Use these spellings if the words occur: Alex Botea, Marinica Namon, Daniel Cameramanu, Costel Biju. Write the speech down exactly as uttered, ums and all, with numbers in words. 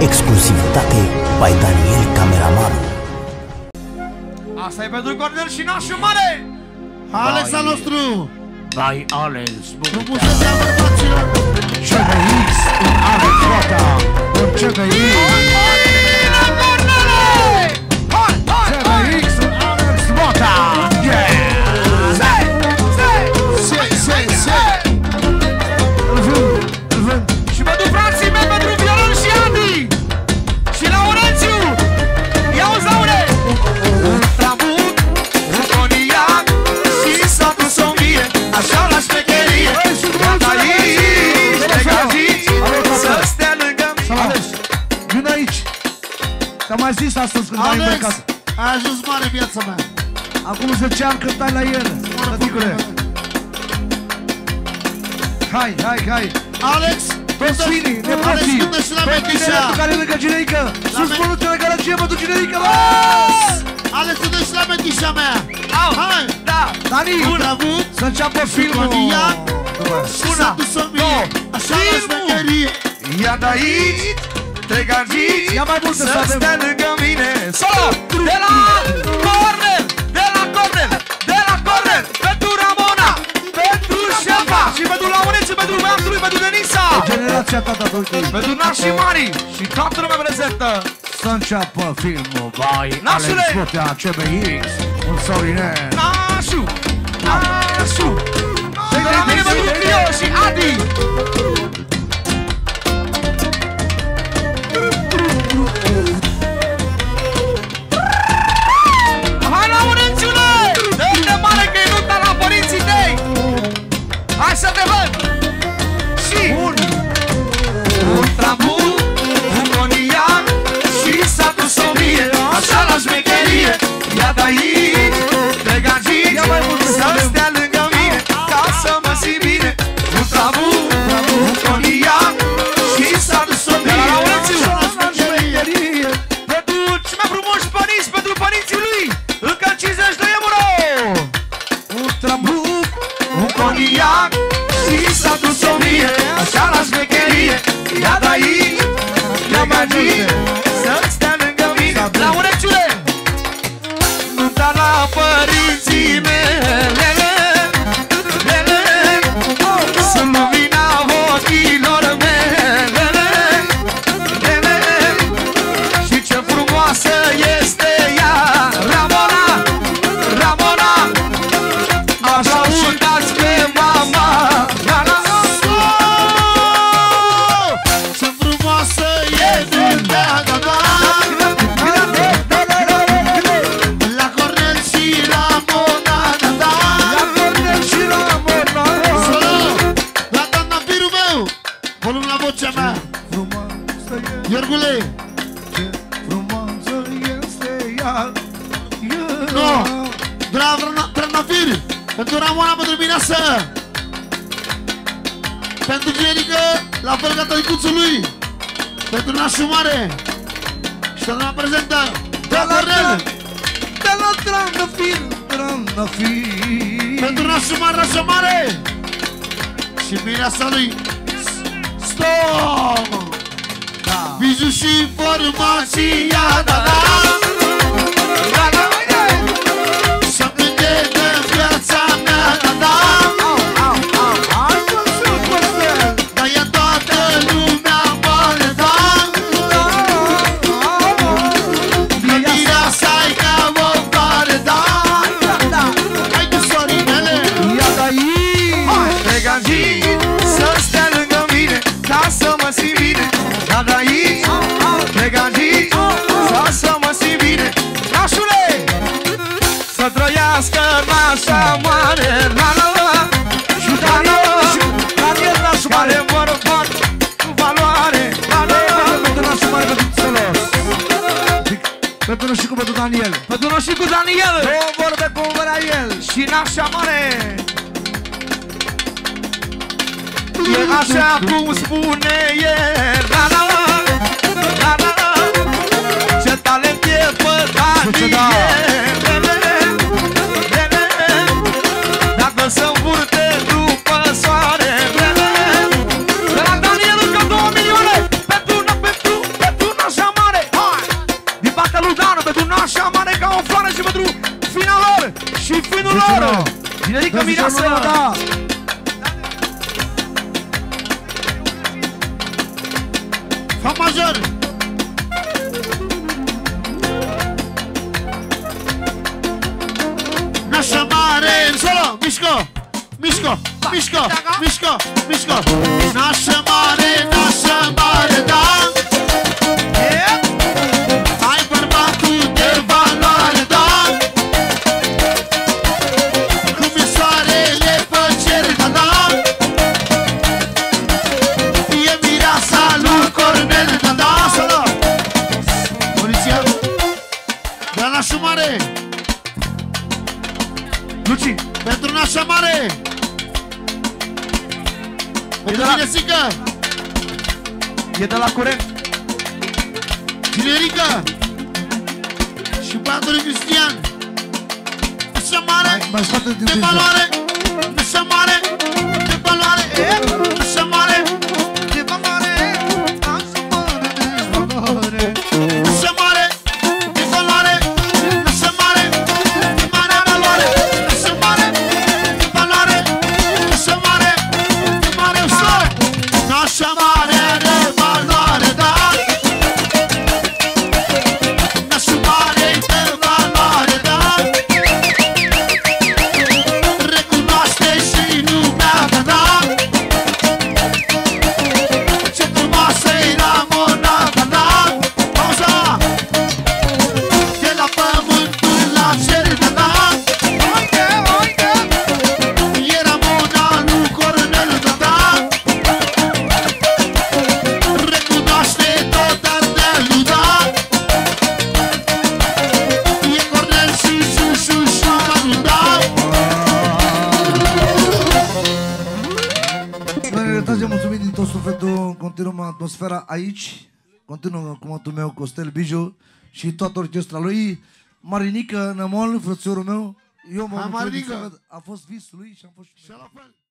Exclusivitate by Daniel Cameramanu. Asta e pentru Cordel și nașul mare! Alex al nostru! By Alex Botea. Nu să dea bărbaților! Ce găiți în ale frata! Orice găiți! Te-am mai zis astăzi când ai plecat. Ai ajuns mare viața mea. Acum zece ani cântai la el. Tăticule. Hai, hai, hai. Alex, toți finii, nepoții. Pe tinele tu care lângă Gineică. Sus mânuțe lângă lăgie, mă duc Gineică. Alex, du-te și la metișa mea. Hai. Dani, să înceapă filmul. Una, două, filmul. Ia de aici. Te gândi să stea lângă mine. Solo! De la Cornel! De la Cornel! De la Cornel! Pentru Ramona! Pentru Șeapa! Și pentru Laurence, pentru băiatul lui, pentru Denisa! Generația ta, tatăl tău! Pentru Naș și Mari! Și toată lumea prezentă! Să înceapă filmul! Vai! Nașule! Alex Botea, C B X! Un sorine! Nașu! Nașu! De la mine pentru Crio și Adi! Să-ți stea lângă mine. La ureciule! Nu-mi da la părinții mele. Sunt lumina ochilor mele. Și ce frumoasă este ea, Ramona, Ramona. Aplaudați pe mama. Sunt frumoasă este. Pentru Ramona, pentru Mineasă. Pentru Gerică, la fel ca tăicuțul lui. Pentru Nașul Mare. Și toată lumea prezentă. De la Cornel. De la Trandafir. Trandafir. Pentru Nașul Mare, Nașul Mare. Și Mineasă lui. Stop. Biju și formația. Da, da. Da, da. Nașa Mare, la la la. Și la la la. Care mă rog pot cu valoare. La la la. Pentru Nașa Mare, pentru Țelos. Pentru noi și cu pentru Daniel. Pentru noi și cu Daniel. Două vorbe cu vărea el. Și Nașa Mare. E așa cum spune el. La la la. La la la. Ce talent e pe Daniel. Să învârte după soare. De la Daniel încă două milioane. Pentru, pentru, pentru Marinica Namon. Femme majeure. Nasha mare solo, Mishko, Mishko, Mishko, Mishko, Mishko. Nasha mare, nasha mare da. Nașa mare! Pentru cine sică? E de la curent! Cinerică! Și băiatul lui Cristian! Nașa mare! De valoare! Nașa mare! De valoare! Nașa mare! De valoare! Nașa mare! De valoare! Nașa mare! De valoare! Nașa mare! De mare valoare! Nașa mare! Nașa mare de valoare, da. Nașa mare de valoare, da. Recunoaște și lumea, da, da. Ce frumoasă-i Ramona, da, da. Pauza! De la pământul la cer, da, da. E Ramona lui Cornel, da, da. Mulțumim din tot sufletul, continuăm atmosfera aici, continuăm cumantul meu Costel Biju și toată orchestra lui, Marinica Namon, frățiorul meu, eu mă mulțumim, a fost visul lui și am fost și la fel.